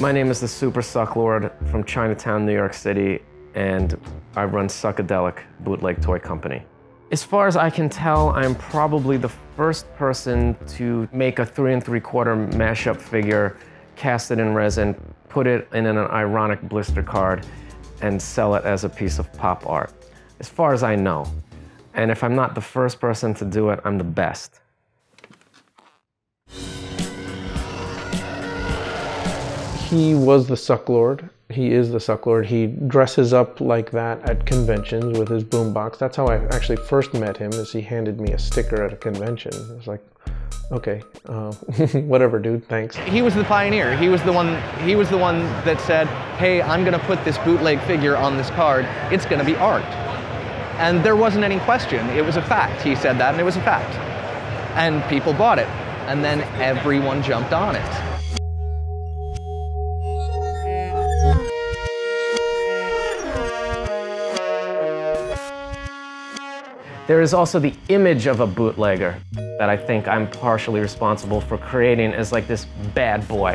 My name is the Super Sucklord from Chinatown, New York City, and I run Suckadelic Bootleg Toy Company. As far as I can tell, I'm probably the first person to make a 3 3/4 mashup figure, cast it in resin, put it in an ironic blister card, and sell it as a piece of pop art, as far as I know. And if I'm not the first person to do it, I'm the best. He was the Sucklord. He is the Sucklord. He dresses up like that at conventions with his boombox. That's how I actually first met him, is he handed me a sticker at a convention. I was like, okay, whatever, dude, thanks. He was the pioneer. He was the one that said, hey, I'm gonna put this bootleg figure on this card. It's gonna be art. And there wasn't any question. It was a fact. He said that, and it was a fact. And people bought it. And then everyone jumped on it. There is also the image of a bootlegger that I think I'm partially responsible for creating as like this bad boy,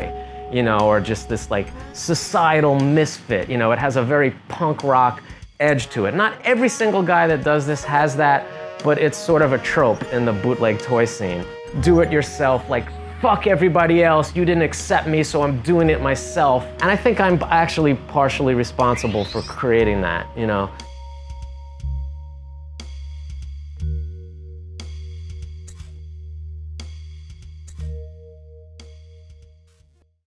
you know, or just this like societal misfit. You know, it has a very punk rock edge to it. Not every single guy that does this has that, but it's sort of a trope in the bootleg toy scene. Do it yourself, like fuck everybody else, you didn't accept me, so I'm doing it myself. And I think I'm actually partially responsible for creating that, you know.